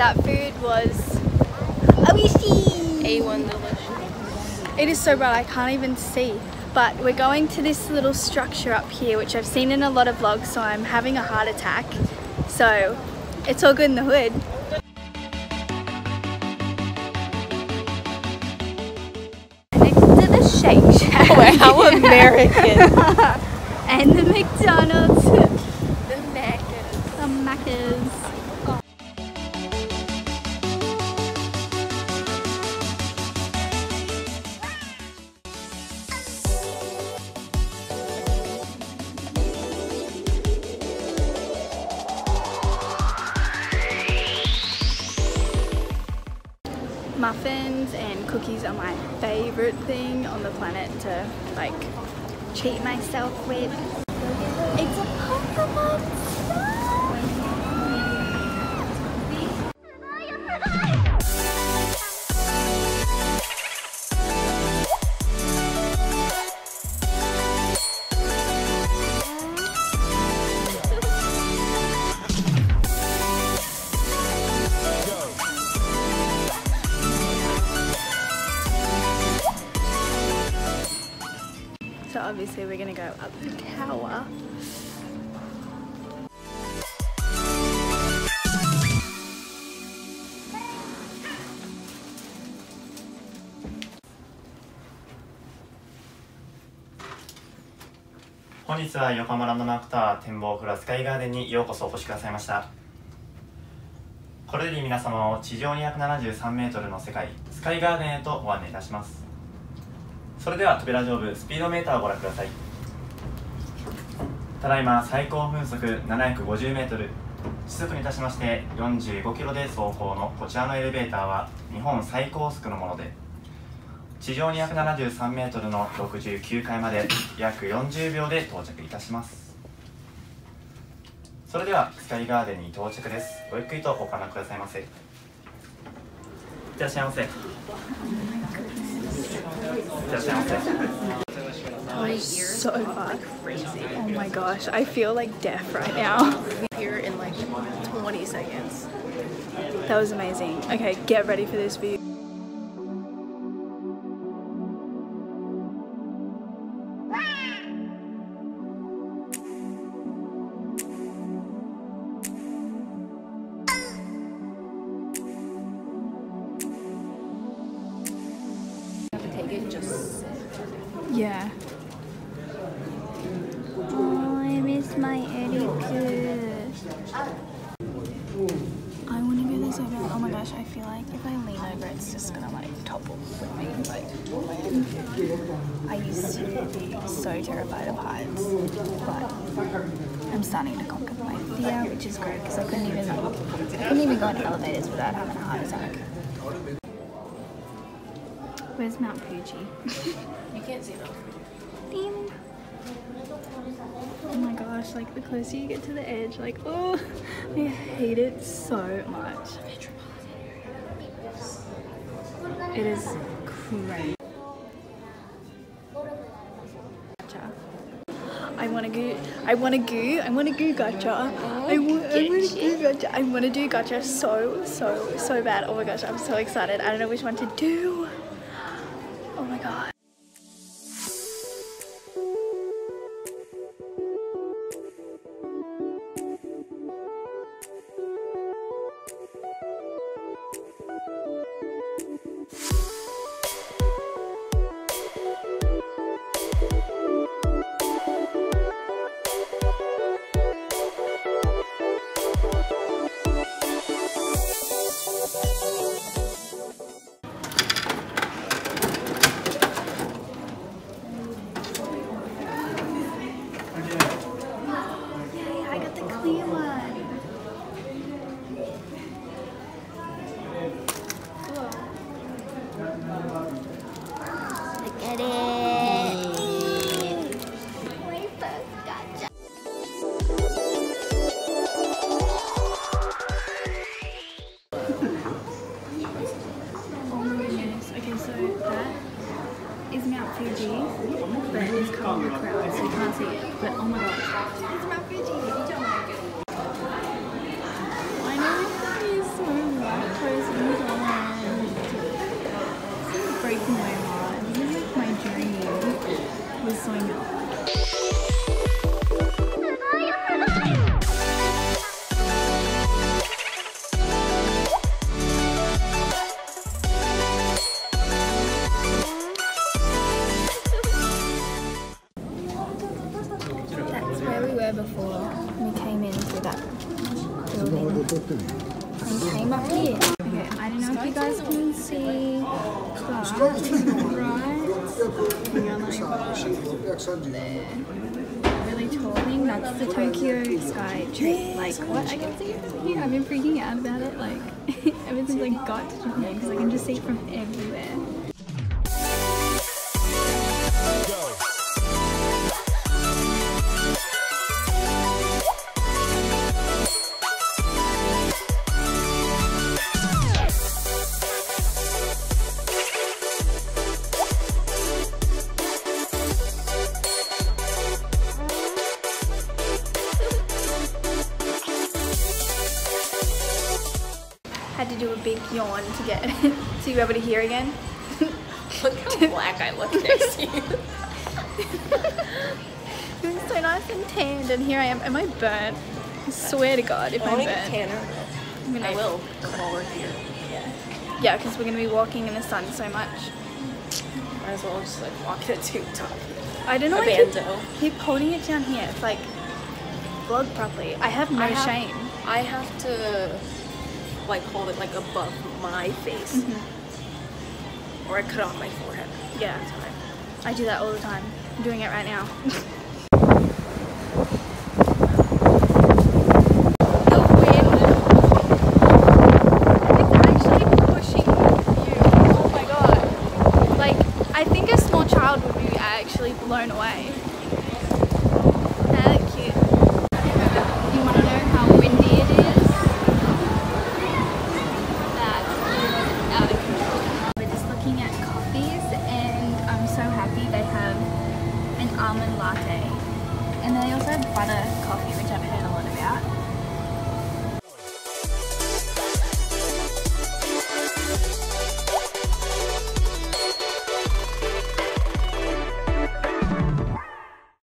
that food was A1 delicious. It is so bright I can't even see. But we're going to this little structure up here, which I've seen in a lot of vlogs, so I'm having a heart attack. So it's all good in the hood. Next to the Shake Shack. Oh, how American. And the McDonald's. The Maccas. The Maccas. Oh. Muffins and cookies are my favorite thing on the planet to like treat myself with. It's a Pokemon . So obviously we're gonna go up the tower.本日は横浜ランドマークタワー展望フロアスカイガーデンにようこそお越しくださいました。これより皆様を地上273メートルの世界スカイガーデンへとご案内いたします。それでは扉上部スピードメーターをご覧ください。ただいま最高風速750メートル、時速に達しまして45キロで走行のこちらのエレベーターは日本最高速のもので、地上273メートルの69階まで約40秒で到着いたします。それではスカイガーデンに到着です。ごゆっくりとお観覧くださいませ。いらっしゃいませ。That was so fun. Oh my gosh, I feel like deaf right now. Here in like 20 seconds. That was amazing. Okay, get ready for this view. Yeah. Oh, I miss my etiquette. I want to go this over. Oh my gosh, I feel like if I lean over, it's just gonna like topple with me. Like, I used to be so terrified of heights, but I'm starting to conquer my fear, which is great because I couldn't even go in elevators without having a heart attack. Where's Mount Fuji? You can't see Mount Fuji. Oh my gosh, like the closer you get to the edge, like, oh, I hate it so much. It is crazy. Gacha. I wanna go gacha. I wanna do gacha so bad. Oh my gosh, I'm so excited. I don't know which one to do. Oh my god. I know, it's so much. going on. That's where we were before we came into that building. And came up here. Okay, I don't know if you guys can see, but right there, really tall thing, that's the Tokyo Skytree. Like, what I can see from here, I've been freaking out about it, like, ever since I got to Japan, because I can just see it from everywhere. Had to do a big yawn to get so you're able to hear again. Look how black I look next to you. You're so nice and tanned, and here I am. Am I burnt? I swear to God, if I'm burnt. I will while we're here. Yeah, because we're going to be walking in the sun so much. Might as well just like walk the TikTok. I don't know why I keep holding it down here. It's like, vlog properly. I have no shame. I have to like hold it like above my face, or I cut off my forehead. Yeah, I do that all the time. I'm doing it right now.